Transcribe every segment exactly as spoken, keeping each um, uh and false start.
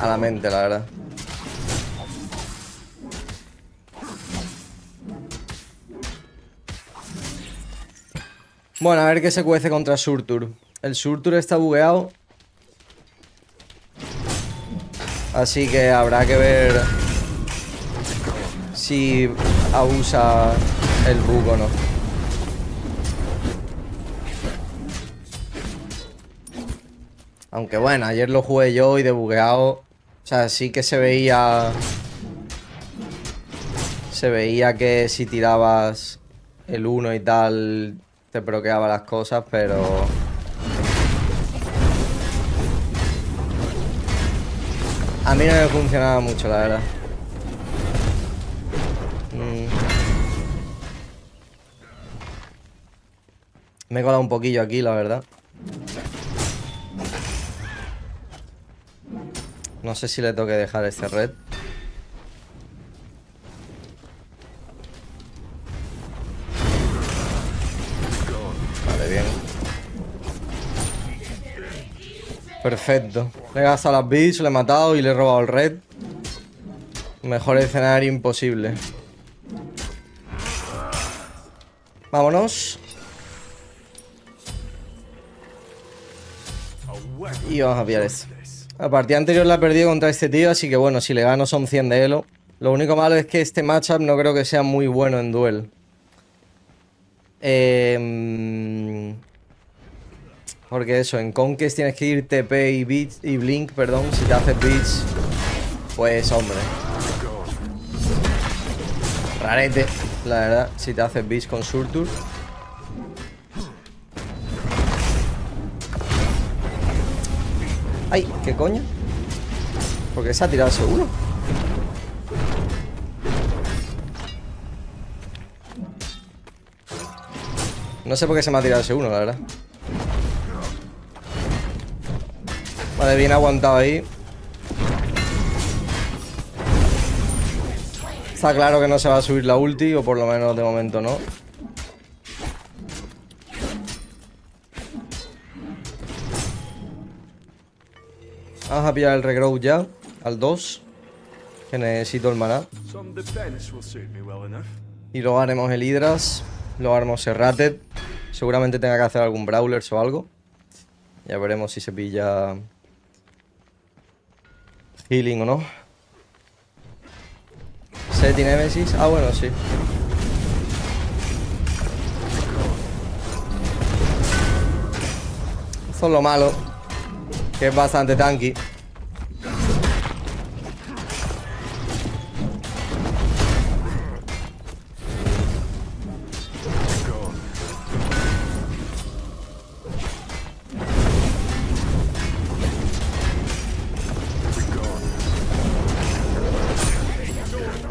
a la mente, la verdad. Bueno, a ver qué se cuece contra Surtur. El Surtur está bugueado, así que habrá que ver si abusa el bug o no. Aunque bueno, ayer lo jugué yo y de bugueado, o sea, sí que se veía, se veía que si tirabas el uno y tal te bloqueaba las cosas, pero... a mí no me funcionaba mucho, la verdad. Mm. Me he colado un poquillo aquí, la verdad. No sé si le toque dejar este red. Vale, bien. Perfecto. Le he gastado las beats, le he matado y le he robado el red. Mejor escenario imposible. Vámonos. Y vamos a pillar esto. La partida anterior la he perdido contra este tío, así que bueno, si le gano son cien de elo. Lo único malo es que este matchup no creo que sea muy bueno en duel. Eh, porque eso, en Conquest tienes que ir T P y, Beach, y Blink, perdón. Si te haces Beach, pues hombre, rarete, la verdad, si te haces Beach con Surtur. ¡Ay! ¿Qué coño? ¿Por qué se ha tirado seguro? No sé por qué se me ha tirado seguro, la verdad. Vale, bien aguantado ahí. Está claro que no se va a subir la ulti, o por lo menos de momento no. Vamos a pillar el Regrowth ya, al dos, que necesito el maná. Y luego haremos el Hydras, luego haremos Serrated. Seguramente tenga que hacer algún Brawler o algo. Ya veremos si se pilla healing o no. ¿Se tiene Nemesis? Ah, bueno, sí. Esto es lo malo, que es bastante tanky.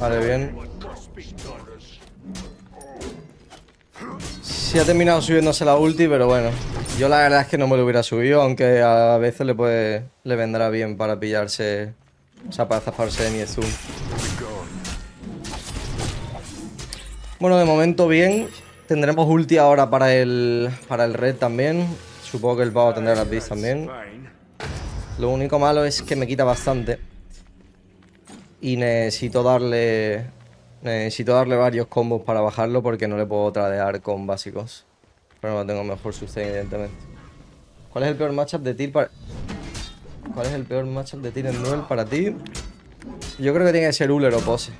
Vale, bien. Sí ha terminado subiéndose la ulti, pero bueno, yo la verdad es que no me lo hubiera subido, aunque a veces le puede, le vendrá bien para pillarse, o sea, para zafarse de mi zoom. Bueno, de momento bien. Tendremos ulti ahora para el, para el red también. Supongo que el pavo tendrá las beats también. Lo único malo es que me quita bastante y necesito darle, necesito darle varios combos para bajarlo, porque no le puedo tradear con básicos. Pero no tengo mejor sustain, evidentemente. ¿Cuál es el peor matchup de Tyr para... ¿Cuál es el peor matchup de Tyr en duel para ti? Yo creo que tiene que ser Uller o Pose.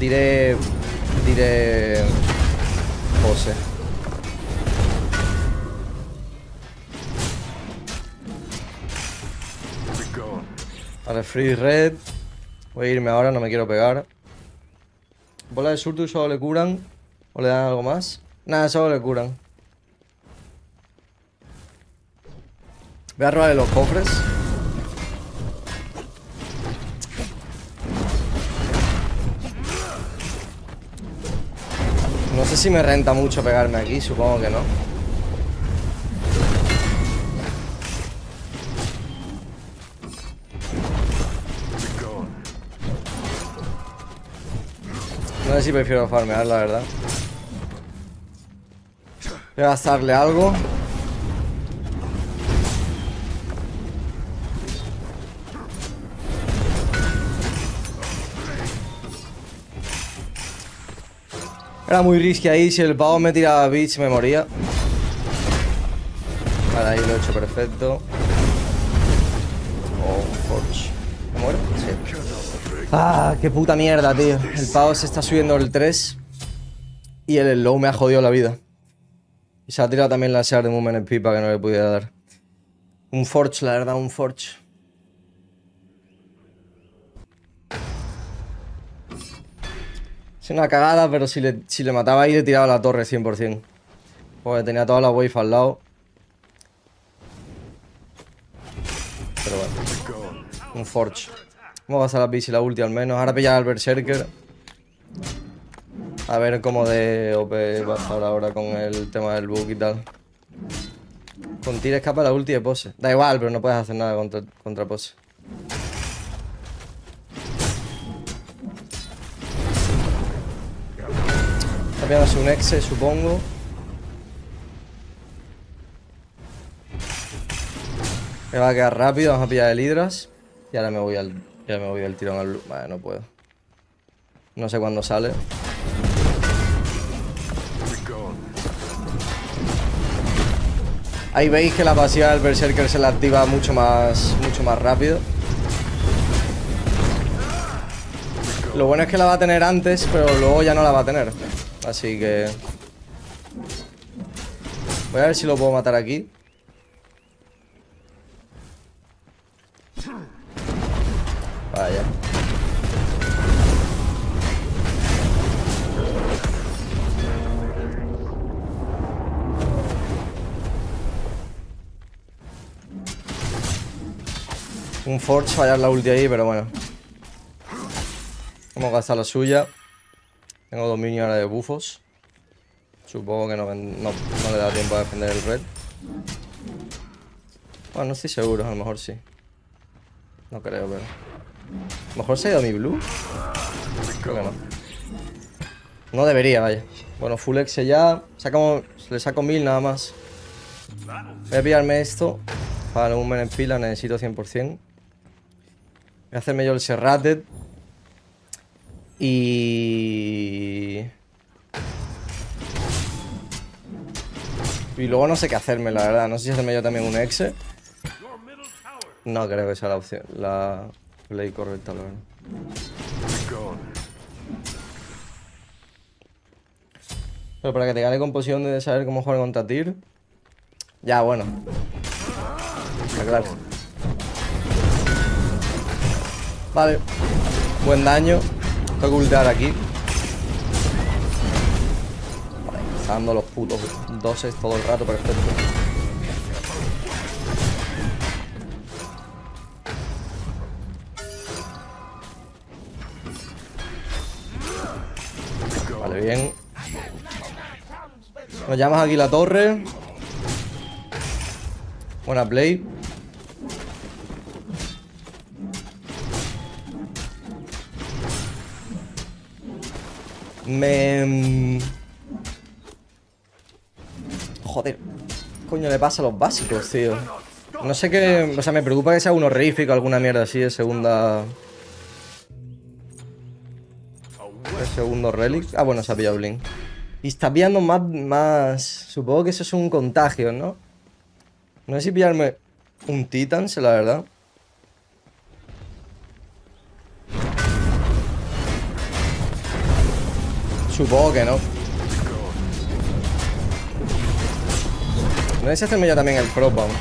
Diré... Diré... Pose. Vale, free red. Voy a irme ahora, no me quiero pegar. Bola de Surtur solo le curan. ¿O le dan algo más? Nada, solo le curan. Voy a robarle los cofres. No sé si me renta mucho pegarme aquí, supongo que no. No sé si prefiero farmear, la verdad. Voy a gastarle algo. Era muy risky ahí. Si el pavo me tiraba Beach me moría. Vale, ahí lo he hecho perfecto. Oh, Forge. ¿Me muero? Sí. Ah, qué puta mierda, tío. El pavo se está subiendo el tres. Y el slow me ha jodido la vida. Y se ha tirado también la Shard de Mumen en pipa que no le pudiera dar. Un Forge, la verdad, un Forge. Es una cagada, pero si le, si le mataba ahí le tiraba la torre cien por cien. Porque tenía toda la wave al lado. Pero bueno. Un Forge. Vamos a hacer la bici y la ulti al menos. Ahora pillar al Berserker. A ver cómo de O P va a estar ahora con el tema del bug y tal. Con Tyr escapa la ulti de Pose. Da igual, pero no puedes hacer nada contra, contra Pose. Está pillándose un Exe, supongo. Me va a quedar rápido, vamos a pillar el Hydras. Y ahora me voy al, ya me voy del tirón al... Vale, no puedo. No sé cuándo sale. Ahí veis que la pasiva del Berserker se la activa mucho más, mucho más rápido. Lo bueno es que la va a tener antes, pero luego ya no la va a tener. Así que... voy a ver si lo puedo matar aquí. Vaya. Un Forge, fallar la ulti ahí, pero bueno. Vamos a gastar la suya. Tengo dominio ahora de bufos. Supongo que no, no, no le da tiempo a defender el red. Bueno, no estoy seguro, a lo mejor sí. No creo, pero... ¿a lo mejor se ha ido mi blue? Creo que no. No debería, vaya. Bueno, full exe ya. Sacamos, le saco mil nada más. Voy a pillarme esto. Para un men en pila necesito cien por cien. Voy a hacerme yo el Serrated. Y... y luego no sé qué hacerme, la verdad. No sé si hacerme yo también un exe. No creo que sea la opción, la play correcta, la verdad. Pero para que te gane composición de saber cómo jugar contra Tyr. Ya, bueno. Está claro. Vale. Buen daño. Tengo que ultar aquí. Vale, está dando los putos doses todo el rato, perfecto. Vale, bien. Nos llamas aquí la torre. Buena play. Me... joder. Coño, le pasa a los básicos, tío. No sé qué... o sea, me preocupa que sea un horrífico, alguna mierda así de segunda... de segundo relic. Ah, bueno, se ha pillado Blink. Y está pillando más, más... supongo que eso es un contagio, ¿no? No sé si pillarme un Titan, la verdad. Supongo que no. No sé si hacerme yo también el Prop Bound.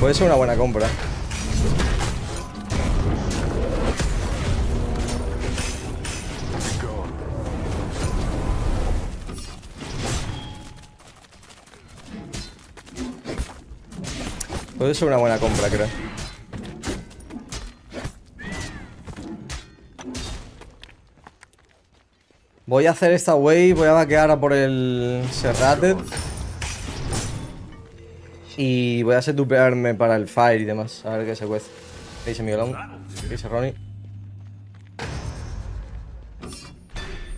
Puede ser una buena compra. Puede ser una buena compra, creo. Voy a hacer esta wave, voy a vaquear a por el Serrated. Y voy a setupearme para el Fire y demás. A ver qué se cuece. ¿Qué dice Miguelón? ¿Qué dice Ronnie?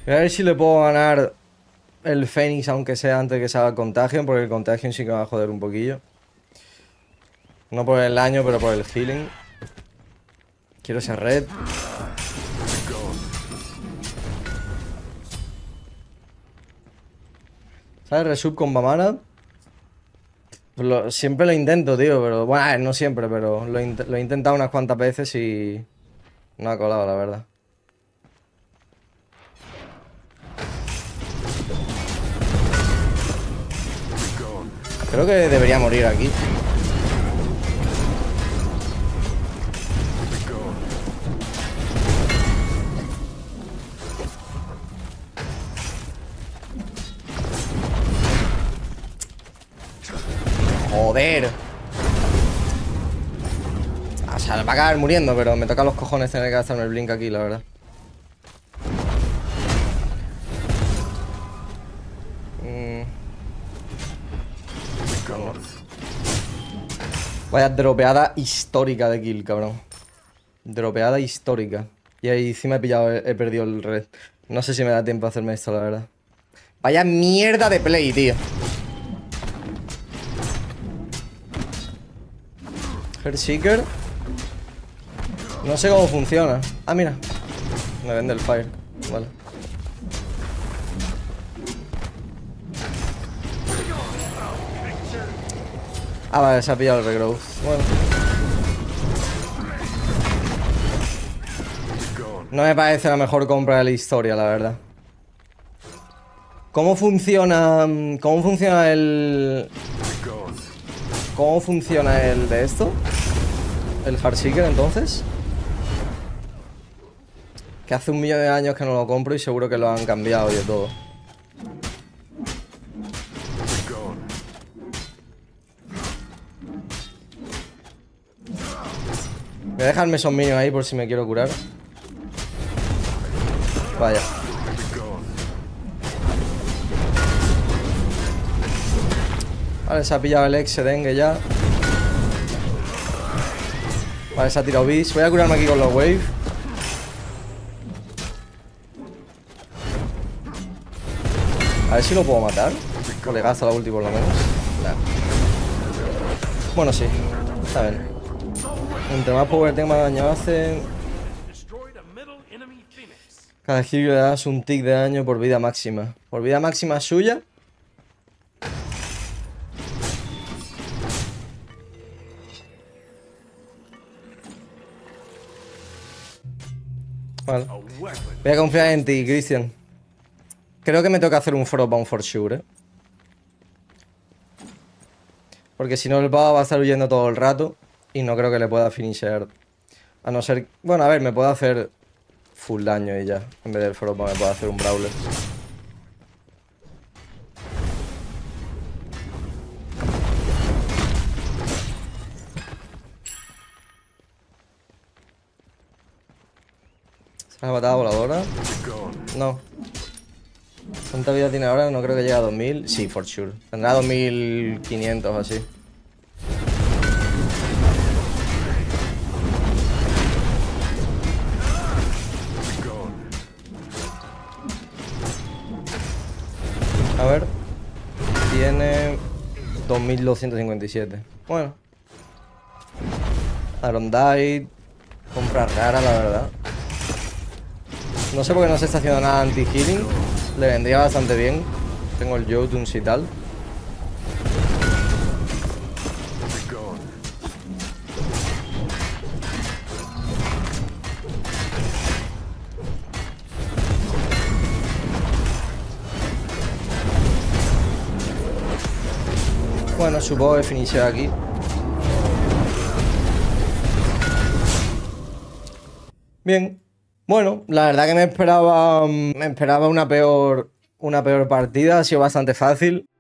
Voy a ver si le puedo ganar el Fénix, aunque sea antes que salga el Contagion, porque el Contagion sí que va a joder un poquillo. No por el daño, pero por el healing. Quiero ese Red. ¿Sabes? Resub con Bamana. Lo, siempre lo intento, tío, pero... Bueno, no siempre, pero lo, in lo he intentado unas cuantas veces y... No ha colado, la verdad. Creo que debería morir aquí. Joder. O sea, va a acabar muriendo, pero me toca los cojones tener que gastarme el blink aquí, la verdad. Mm. Vaya dropeada histórica de kill, cabrón. Dropeada histórica. Y ahí encima he pillado, he perdido el red. No sé si me da tiempo a hacerme esto, la verdad. Vaya mierda de play, tío. Seeker. No sé cómo funciona. Ah, mira. Me vende el fire. Vale. Ah, vale, se ha pillado el regrowth. Bueno. No me parece la mejor compra de la historia, la verdad. ¿Cómo funciona? ¿Cómo funciona el... ¿Cómo funciona el de esto? ¿El Hardseeker, entonces? Que hace un millón de años que no lo compro y seguro que lo han cambiado y de todo. Voy a dejarme esos minions ahí por si me quiero curar. Vaya. Vale, se ha pillado el ex-dengue ya. Vale, se ha tirado Beach. Voy a curarme aquí con los Wave. A ver si lo puedo matar. O le gasto la ulti por lo menos. Nah. Bueno, sí. Está bien. Entre más power tenga, más daño hace. Cada giro le das un tick de daño por vida máxima. Por vida máxima suya. Vale. Voy a confiar en ti, Christian. Creo que me toca hacer un Frostbound for sure, ¿eh? Porque si no, el pavo va a estar huyendo todo el rato. Y no creo que le pueda finisher. A no ser... Bueno, a ver, me puedo hacer full daño y ya. En vez del Frostbound me puedo hacer un Brawler. ¿La patada voladora? No. ¿Cuánta vida tiene ahora? No creo que llegue a dos mil. Sí, for sure. Tendrá dos mil quinientos o así. A ver. Tiene dos mil doscientos cincuenta y siete. Bueno. Arondite. Compra rara, la verdad. No sé por qué no se está haciendo nada anti-healing. Le vendría bastante bien. Tengo el Jotunz y tal. Bueno, supongo que finisheo aquí. Bien. Bueno, la verdad que me esperaba, me esperaba una peor, una peor partida, ha sido bastante fácil.